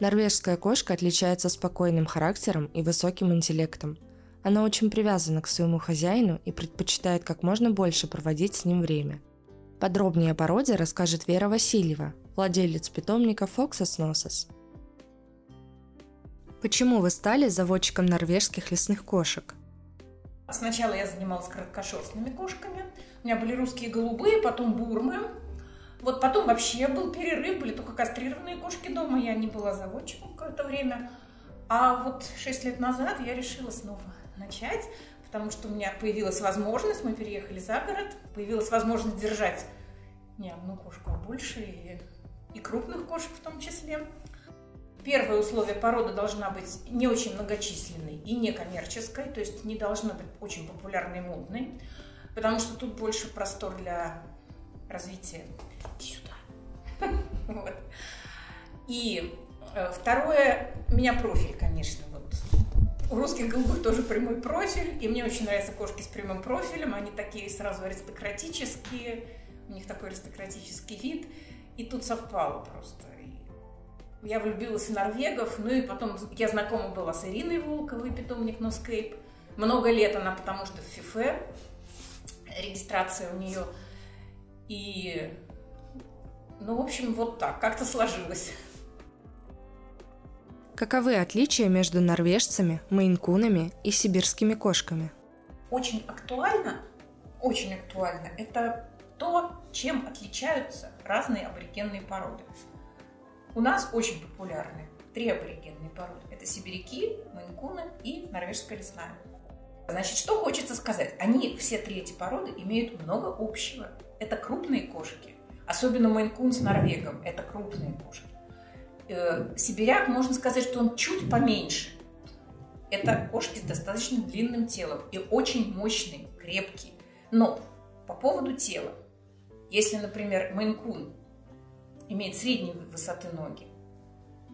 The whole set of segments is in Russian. Норвежская кошка отличается спокойным характером и высоким интеллектом. Она очень привязана к своему хозяину и предпочитает как можно больше проводить с ним время. Подробнее о породе расскажет Вера Васильева, владелец питомника Foxes Noses. Почему вы стали заводчиком норвежских лесных кошек? Сначала я занималась короткошерстными кошками. У меня были русские голубые, потом бурмы. Вот потом вообще был перерыв, были только кастрированные кошки дома. Я не была заводчиком какое-то время. А вот 6 лет назад я решила снова начать, потому что у меня появилась возможность, мы переехали за город, появилась возможность держать не одну кошку, а больше, и крупных кошек в том числе. Первое условие: порода должна быть не очень многочисленной и не коммерческой, то есть не должна быть очень популярной и модной, потому что тут больше простор для развития. Иди сюда. И второе, у меня профиль, конечно, вот. У русских голубых тоже прямой профиль, и мне очень нравятся кошки с прямым профилем, они такие сразу аристократические, у них такой аристократический вид, и тут совпало просто. Я влюбилась в норвегов, ну и потом я знакома была с Ириной Волковой, питомник NoScape. Много лет она, потому что в ФИФЕ, регистрация у нее, и, ну, в общем, вот так, как-то сложилось. Каковы отличия между норвежцами, мейн-кунами и сибирскими кошками? Очень актуально это то, чем отличаются разные аборигенные породы. У нас очень популярны 3 аборигенные породы. Это сибиряки, мейн-куны и норвежская лесная. Значит, что хочется сказать? Они, все 3 эти породы, имеют много общего. Это крупные кошки. Особенно мейн-кун с норвегом. Это крупные кошки. Сибиряк, можно сказать, что он чуть поменьше. Это кошки с достаточно длинным телом и очень мощные, крепкие. Но по поводу тела, если, например, мейн-кун имеет средней высоты ноги,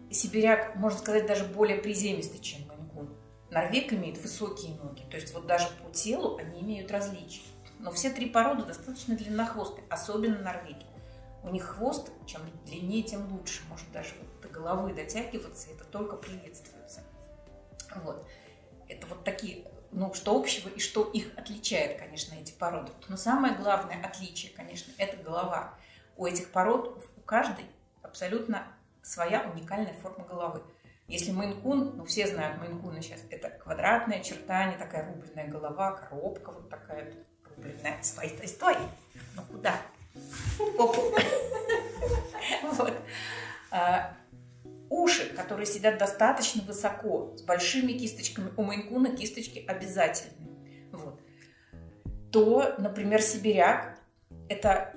сибиряк, можно сказать, даже более приземистый, чем мейн-кун. Норвег имеет высокие ноги, то есть вот даже по телу они имеют различия. Но все 3 породы достаточно длиннохвостые, особенно норвеги. У них хвост, чем длиннее, тем лучше. Может даже вот до головы дотягиваться, это только приветствуется. Вот. Это вот такие, ну, что общего и что их отличает, конечно, эти породы. Но самое главное отличие, конечно, это голова. У этих пород, у каждой абсолютно своя уникальная форма головы. Если мейн-кун, ну, все знают мейн-куна сейчас, это квадратная черта, а не такая рубленная голова, коробка вот такая рубленная. Стой, стой, стой! Ну куда? Вот. Уши, которые сидят достаточно высоко, с большими кисточками. У мейн-куна кисточки обязательны. Вот. То, например, сибиряк – это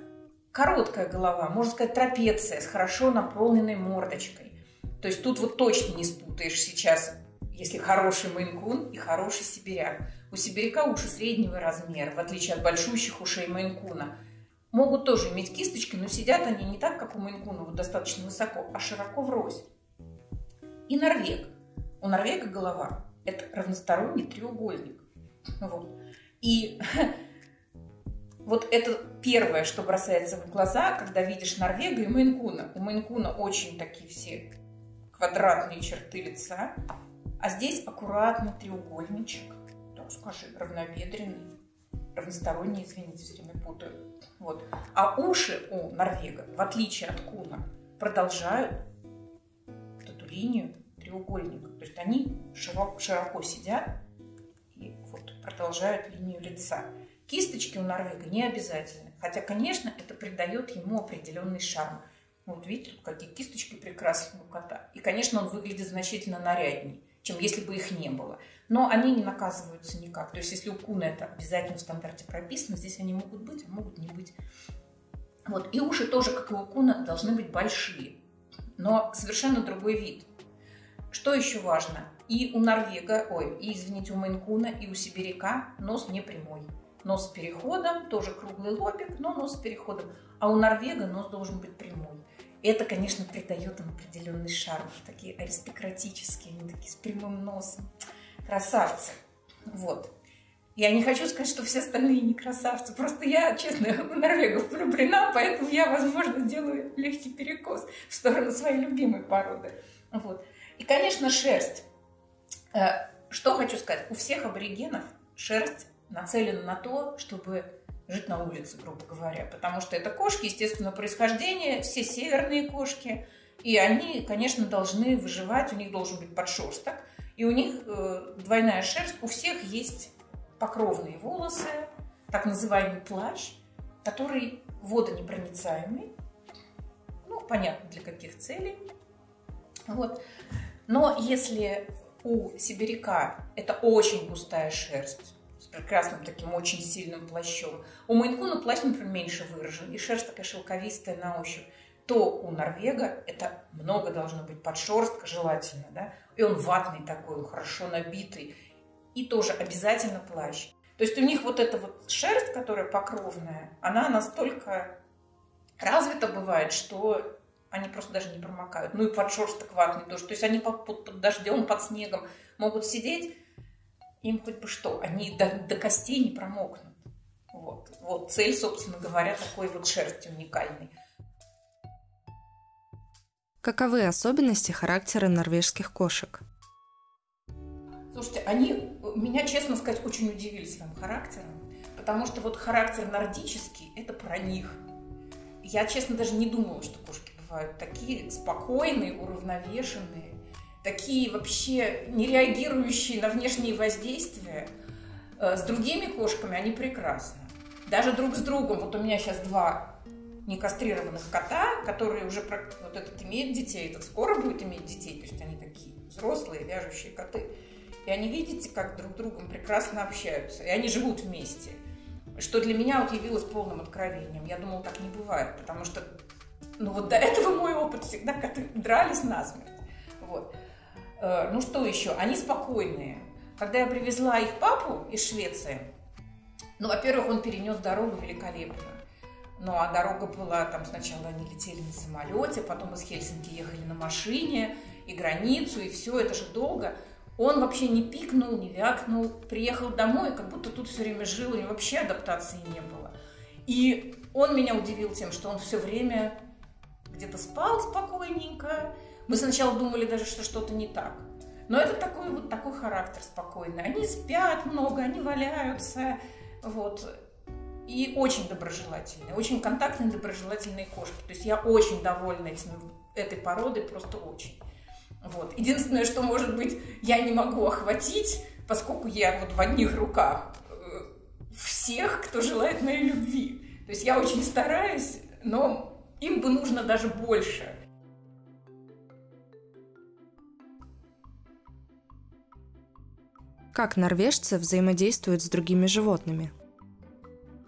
короткая голова, можно сказать, трапеция с хорошо наполненной мордочкой. То есть тут вот точно не спутаешь сейчас, если хороший мейн-кун и хороший сибиряк. У сибиряка уши среднего размера, в отличие от большущих ушей мейн-куна. Могут тоже иметь кисточки, но сидят они не так, как у мейн-куна, вот достаточно высоко, а широко врозь. И норвег. У норвега голова – это равносторонний треугольник. Вот. И вот это первое, что бросается в глаза, когда видишь норвега и мейн-куна. У мейн-куна очень такие все квадратные черты лица, а здесь аккуратный треугольничек, так скажи, равнобедренный. Равносторонние, извините, все время путаю. Вот. А уши у норвега, в отличие от куна, продолжают вот эту линию треугольника. То есть они широко сидят и вот продолжают линию лица. Кисточки у норвега не обязательны. Хотя, конечно, это придает ему определенный шарм. Вот видите, тут какие кисточки прекрасные у кота. И, конечно, он выглядит значительно наряднее, чем если бы их не было. Но они не наказываются никак. То есть, если у куна это обязательно в стандарте прописано, здесь они могут быть, а могут не быть. Вот. И уши тоже, как и у куна, должны быть большие, но совершенно другой вид. Что еще важно? И у норвега, у мейн-куна, и у сибиряка нос не прямой. Нос с переходом, тоже круглый лобик, но нос с переходом. А у норвега нос должен быть прямой. Это, конечно, придает им определенный шарм. Такие аристократические, они такие с прямым носом. Красавцы. Вот. Я не хочу сказать, что все остальные не красавцы. Просто я, честно, в норвегов влюблена, поэтому я, возможно, делаю легкий перекос в сторону своей любимой породы. Вот. И, конечно, шерсть. Что хочу сказать. У всех аборигенов шерсть нацелена на то, чтобы жить на улице, грубо говоря. Потому что это кошки естественного происхождения, все северные кошки. И они, конечно, должны выживать, у них должен быть подшерсток. И у них двойная шерсть. У всех есть покровные волосы, так называемый плащ, который водонепроницаемый. Ну, понятно, для каких целей. Вот. Но если у сибиряка это очень густая шерсть, с прекрасным таким очень сильным плащом, у майнкуна плащ, например, меньше выражен, и шерсть такая шелковистая на ощупь, то у норвега это много должно быть подшерстка, желательно, да? И он ватный такой, он хорошо набитый, и тоже обязательно плащ. То есть у них вот эта вот шерсть, которая покровная, она настолько развита бывает, что они просто даже не промокают. Ну и подшерсток ватный тоже. То есть они под дождем, под снегом могут сидеть, им хоть бы что, они до костей не промокнут. Вот. Вот цель, собственно говоря, такой вот шерсти уникальной. Каковы особенности характера норвежских кошек? Слушайте, они меня, честно сказать, очень удивили своим характером, потому что вот характер нордический – это про них. Я, честно, даже не думала, что кошки бывают такие спокойные, уравновешенные, такие вообще не реагирующие на внешние воздействия. С другими кошками они прекрасны. Даже друг с другом. Вот у меня сейчас два некастрированных кота, которые уже вот этот имеет детей, этот скоро будет иметь детей, то есть они такие взрослые, вяжущие коты. И они, видите, как друг с другом прекрасно общаются. И они живут вместе. Что для меня вот явилось полным откровением. Я думала, так не бывает, потому что, ну вот до этого мой опыт всегда коты дрались насмерть. Вот. Ну что еще? Они спокойные. Когда я привезла их папу из Швеции, ну, во-первых, он перенес дорогу великолепно. Ну, а дорога была, там сначала они летели на самолете, потом из Хельсинки ехали на машине, и границу, и все, это же долго. Он вообще не пикнул, не вякнул, приехал домой, как будто тут все время жил, у него вообще адаптации не было. И он меня удивил тем, что он все время где-то спал спокойненько. Мы сначала думали даже, что что-то не так. Но это такой вот такой характер спокойный. Они спят много, они валяются, вот. И очень доброжелательные, очень контактные, доброжелательные кошки. То есть я очень довольна этой породой, просто очень. Вот. Единственное, что, может быть, я не могу охватить, поскольку я вот в одних руках всех, кто желает моей любви. То есть я очень стараюсь, но им бы нужно даже больше. Как норвежцы взаимодействуют с другими животными?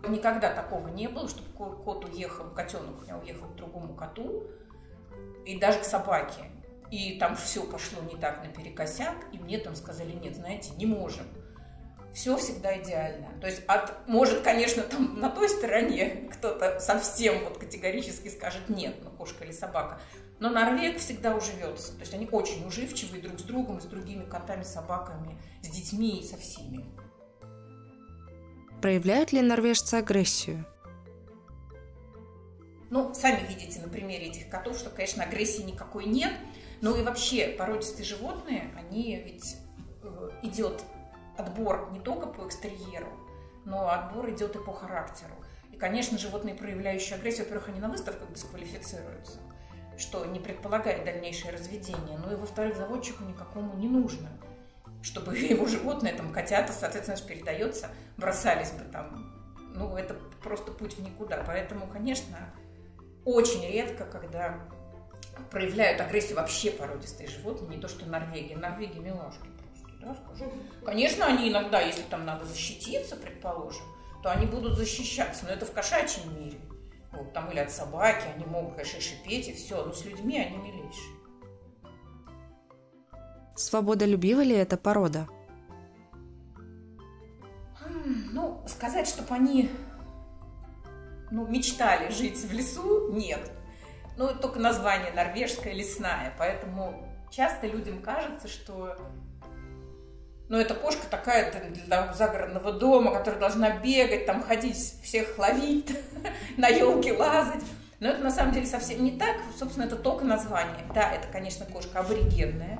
Никогда такого не было, чтобы кот уехал, котенок у меня уехал к другому коту и даже к собаке. И там все пошло не так наперекосяк, и мне там сказали, нет, знаете, не можем. Все всегда идеально. То есть, может, конечно, там на той стороне кто-то совсем вот категорически скажет нет, ну, кошка или собака. Но норвег всегда уживется. То есть они очень уживчивые друг с другом, с другими котами, собаками, с детьми и со всеми. Проявляют ли норвежцы агрессию? Ну, сами видите на примере этих котов, что, конечно, агрессии никакой нет. Ну и вообще породистые животные, они ведь идет отбор не только по экстерьеру, но отбор идет и по характеру. И, конечно, животные, проявляющие агрессию, во-первых, они на выставках дисквалифицируются, что не предполагает дальнейшее разведение. Ну и, во-вторых, заводчику никакому не нужно, чтобы его животное, там, котята, соответственно, передается, бросались бы там. Ну, это просто путь в никуда. Поэтому, конечно, очень редко, когда проявляют агрессию вообще породистые животные, не то что Норвегия. Норвегия милашки просто, да, скажу. Конечно, они иногда, если там надо защититься, предположим, то они будут защищаться, но это в кошачьем мире. Вот, там или от собаки, они могут, конечно, шипеть и все, но с людьми они милейшие. Свободолюбива ли эта порода? Ну, сказать, чтобы они, ну, мечтали жить в лесу, нет. Ну, только название норвежская лесная, поэтому часто людям кажется, что, ну, эта кошка такая для загородного дома, которая должна бегать, там ходить, всех ловить, на елке лазать. Но это на самом деле совсем не так, собственно, это только название. Да, это, конечно, кошка аборигенная.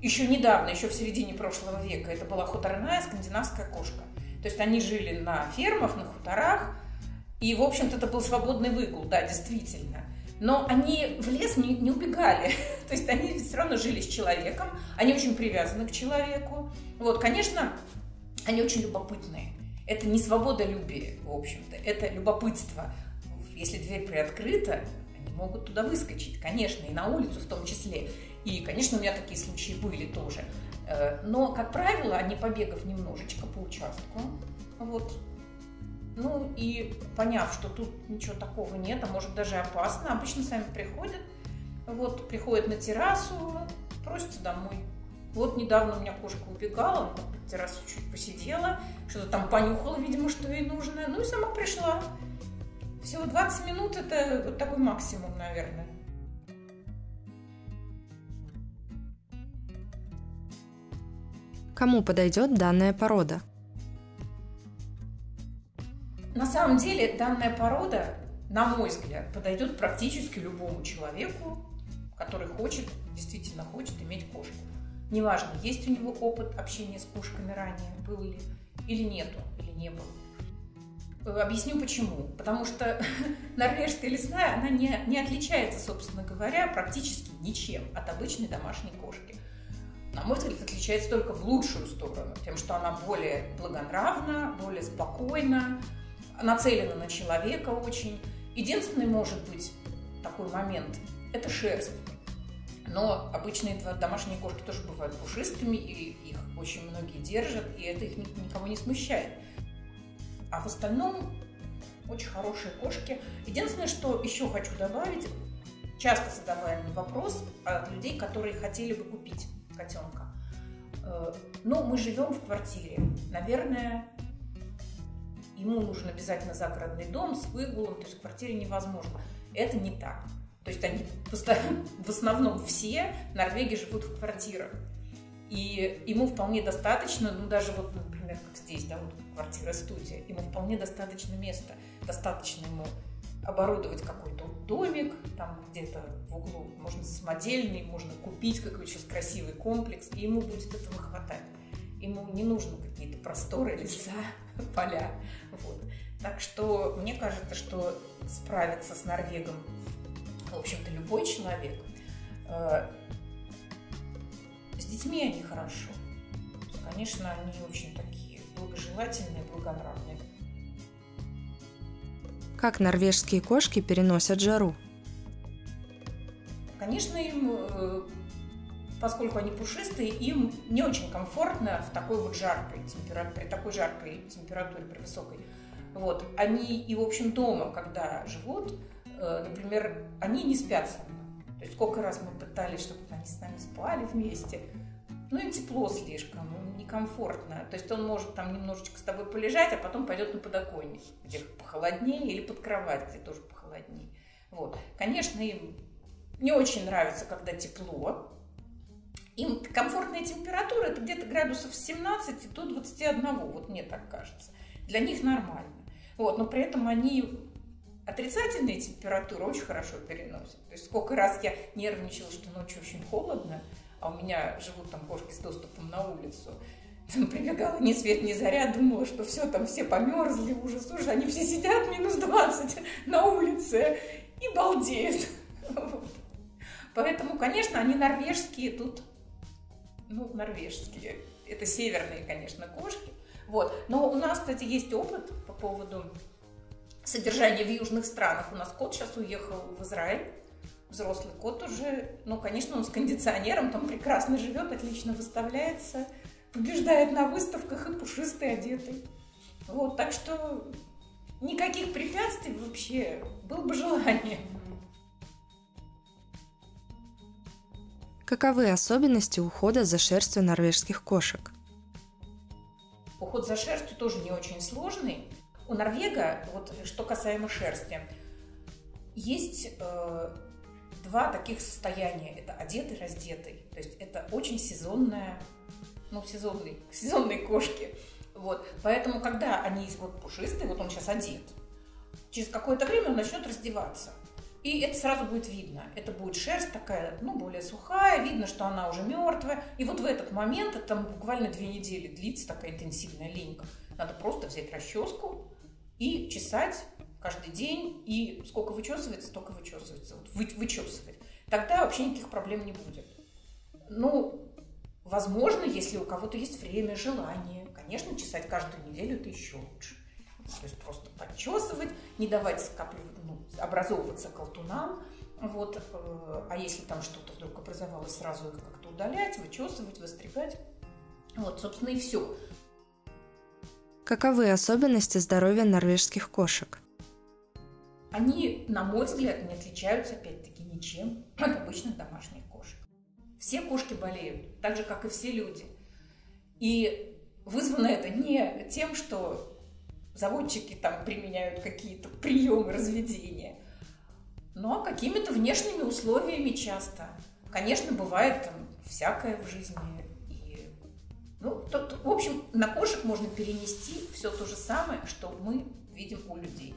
Еще недавно, еще в середине прошлого века, это была хуторная скандинавская кошка. То есть они жили на фермах, на хуторах, и, в общем-то, это был свободный выгул, да, действительно. Но они в лес не убегали, то есть они все равно жили с человеком, они очень привязаны к человеку. Вот, конечно, они очень любопытные. Это не свободолюбие, в общем-то, это любопытство. Если дверь приоткрыта, они могут туда выскочить, конечно, и на улицу в том числе. И, конечно, у меня такие случаи были тоже. Но, как правило, они, побегав немножечко по участку, вот, ну и поняв, что тут ничего такого нет, а может даже опасно, обычно сами приходят, вот, приходят на террасу, просятся домой. Вот недавно у меня кошка убегала, на террасу чуть посидела, что-то там понюхала, видимо, что ей нужно, ну и сама пришла. Всего 20 минут – это вот такой максимум, наверное. Кому подойдет данная порода? На самом деле данная порода, на мой взгляд, подойдет практически любому человеку, который хочет, действительно хочет иметь кошку. Неважно, есть у него опыт общения с кошками ранее, был ли или нету, или не было. Объясню почему. Потому что норвежская лесная, она не отличается, собственно говоря, практически ничем от обычной домашней кошки. На мой взгляд, отличается только в лучшую сторону, тем, что она более благонравна, более спокойна, нацелена на человека очень. Единственный, может быть, такой момент – это шерсть. Но обычные домашние кошки тоже бывают пушистыми, и их очень многие держат, и это их никого не смущает. А в остальном очень хорошие кошки. Единственное, что еще хочу добавить, часто задаваемый вопрос от людей, которые хотели бы купить котенка. Но мы живем в квартире. Наверное, ему нужен обязательно загородный дом с выгулом, то есть в квартире невозможно. Это не так. То есть они в основном все в Норвегии живут в квартирах. И ему вполне достаточно, ну даже вот, например, как здесь, да, вот квартира-студия, ему вполне достаточно места. Достаточно ему оборудовать какой-то домик, там где-то в углу, можно самодельный, можно купить какой-то сейчас красивый комплекс, и ему будет этого хватать. Ему не нужны какие-то просторы, леса, поля. Вот. Так что мне кажется, что справится с норвегом, в общем-то, любой человек. С детьми они хорошо. Конечно, они очень такие благожелательные, благонравные. Как норвежские кошки переносят жару? Конечно, им, поскольку они пушистые, им не очень комфортно в такой вот жаркой температуре, при такой жаркой температуре, при высокой. Вот. Они и, в общем, дома, когда живут, например, они не спят со мной. То есть сколько раз мы пытались, чтобы они с нами спали вместе. Ну, им тепло слишком, им некомфортно. То есть он может там немножечко с тобой полежать, а потом пойдет на подоконник, где похолоднее, или под кровать, где тоже похолоднее. Вот. Конечно, им не очень нравится, когда тепло. Им комфортная температура – это где-то градусов 17 до 21, вот мне так кажется. Для них нормально. Вот. Но при этом они отрицательные температуры очень хорошо переносят. То есть сколько раз я нервничала, что ночью очень холодно, а у меня живут там кошки с доступом на улицу. Там прибегала ни свет, ни заря, думала, что все, там все померзли, ужас, ужас. Они все сидят минус 20 на улице и балдеют. Вот. Поэтому, конечно, они норвежские тут. Ну, норвежские. Это северные, конечно, кошки. Вот. Но у нас, кстати, есть опыт по поводу содержания в южных странах. У нас кот сейчас уехал в Израиль. Взрослый кот уже, ну, конечно, он с кондиционером, там прекрасно живет, отлично выставляется, побеждает на выставках и пушистый, одетый. Вот, так что никаких препятствий вообще, было бы желание. Каковы особенности ухода за шерстью норвежских кошек? Уход за шерстью тоже не очень сложный. У норвега, вот что касаемо шерсти, есть два таких состояния – это одетый, раздетый. То есть это очень сезонная, ну, сезонные кошки. Вот. Поэтому, когда они вот пушистые, вот он сейчас одет, через какое-то время он начнет раздеваться. И это сразу будет видно. Это будет шерсть такая, ну, более сухая, видно, что она уже мертвая. И вот в этот момент, это буквально 2 недели длится такая интенсивная линька. Надо просто взять расческу и чесать каждый день. И сколько вычесывается, столько вычесывается. Вот вычесывать. Тогда вообще никаких проблем не будет. Ну, возможно, если у кого-то есть время, желание, конечно, чесать каждую неделю это еще лучше. То есть просто подчесывать, не давать образовываться колтунам. Вот. А если там что-то вдруг образовалось, сразу это как-то удалять, вычесывать, выстригать. Вот, собственно, и все. Каковы особенности здоровья норвежских кошек? Они, на мой взгляд, не отличаются, опять-таки, ничем от обычных домашних кошек. Все кошки болеют, так же, как и все люди. И вызвано это не тем, что заводчики там применяют какие-то приемы разведения, но какими-то внешними условиями часто. Конечно, бывает там всякое в жизни. И, ну, в общем, на кошек можно перенести все то же самое, что мы видим у людей.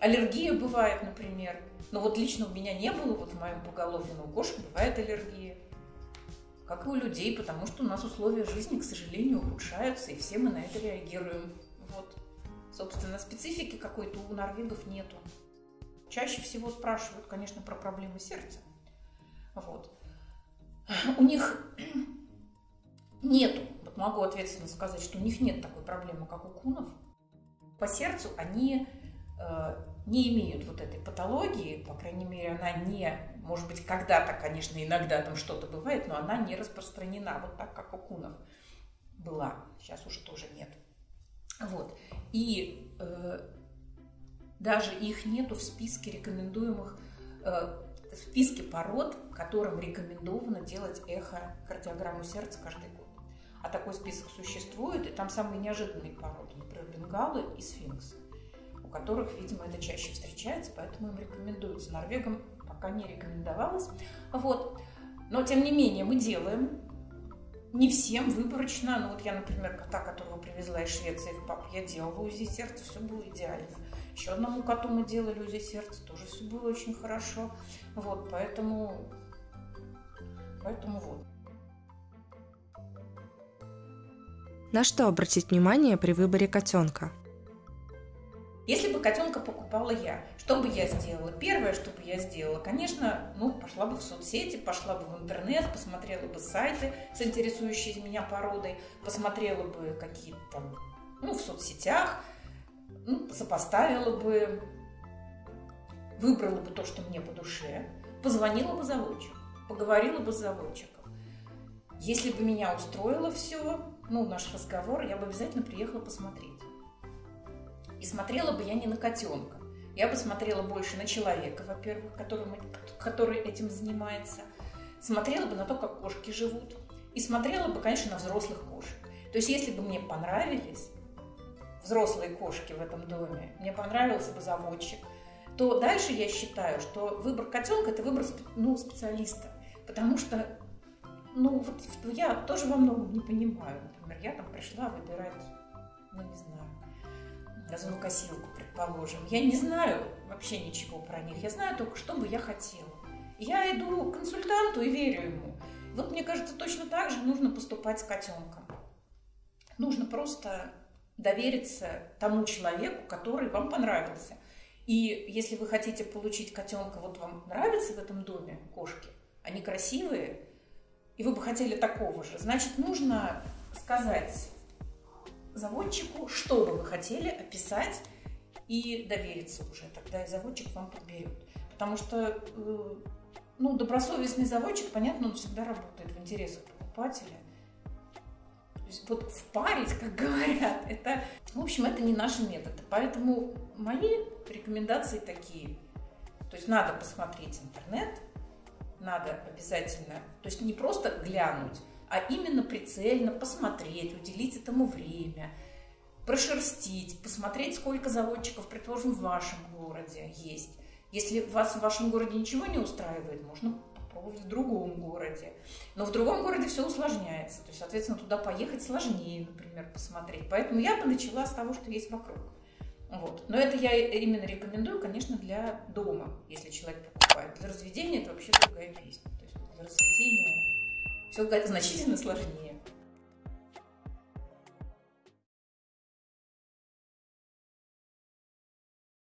Аллергия бывает, например. Но вот лично у меня не было, вот в моем поголовье, но у кошек бывает аллергия. Как и у людей, потому что у нас условия жизни, к сожалению, ухудшаются, и все мы на это реагируем. Вот. Собственно, специфики какой-то у норвегов нету. Чаще всего спрашивают, конечно, про проблемы сердца. Вот. У них нету, вот могу ответственно сказать, что у них нет такой проблемы, как у кунов. По сердцу они не имеют вот этой патологии, по крайней мере, она не, может быть, когда-то, конечно, иногда там что-то бывает, но она не распространена, вот так, как у кунов была. Сейчас уже тоже нет. Вот. И даже их нету в списке рекомендуемых, в списке пород, которым рекомендовано делать эхокардиограмму сердца каждый год. А такой список существует, и там самые неожиданные породы, например, бенгалы и сфинксы, у которых, видимо, это чаще встречается, поэтому им рекомендуется. Норвегам пока не рекомендовалось. Вот. Но, тем не менее, мы делаем. Не всем выборочно. Ну вот я, например, кота, которого привезла из Швеции, их пап, я делала УЗИ сердца, все было идеально. Еще одному коту мы делали УЗИ сердца, тоже все было очень хорошо. Вот, поэтому вот. На что обратить внимание при выборе котенка? Если бы котенка покупала я, что бы я сделала? Первое, что бы я сделала, конечно, ну, пошла бы в соцсети, пошла бы в интернет, посмотрела бы сайты с интересующей меня породой, посмотрела бы какие-то там, ну, в соцсетях, ну, сопоставила бы, выбрала бы то, что мне по душе, позвонила бы заводчику, поговорила бы с заводчиком. Если бы меня устроило все, ну, наш разговор, я бы обязательно приехала посмотреть. И смотрела бы я не на котенка. Я бы смотрела больше на человека, во-первых, который этим занимается. Смотрела бы на то, как кошки живут. И смотрела бы, конечно, на взрослых кошек. То есть, если бы мне понравились взрослые кошки в этом доме, мне понравился бы заводчик, то дальше я считаю, что выбор котенка – это выбор, ну, специалиста. Потому что, ну, вот я тоже во многом не понимаю. Например, я там пришла выбирать, ну, не знаю, газонокосилку, предположим. Я не знаю вообще ничего про них. Я знаю только, что бы я хотела. Я иду к консультанту и верю ему. Вот мне кажется, точно так же нужно поступать с котенком. Нужно просто довериться тому человеку, который вам понравился. И если вы хотите получить котенка, вот вам нравятся в этом доме кошки, они красивые, и вы бы хотели такого же, значит, нужно сказать заводчику, что бы вы хотели, описать и довериться уже. Тогда и заводчик вам подберет. Потому что, ну, добросовестный заводчик, понятно, он всегда работает в интересах покупателя. То есть вот впарить, как говорят, это, в общем, это не наши методы. Поэтому мои рекомендации такие. То есть надо посмотреть интернет, надо обязательно, то есть не просто глянуть, а именно прицельно посмотреть, уделить этому время, прошерстить, посмотреть, сколько заводчиков, предположим, в вашем городе есть. Если вас в вашем городе ничего не устраивает, можно попробовать в другом городе. Но в другом городе все усложняется, то есть, соответственно, туда поехать сложнее, например, посмотреть. Поэтому я бы начала с того, что есть вокруг. Вот. Но это я именно рекомендую, конечно, для дома, если человек покупает. Для разведения это вообще другая песня. То есть для разведения все значительно сложнее.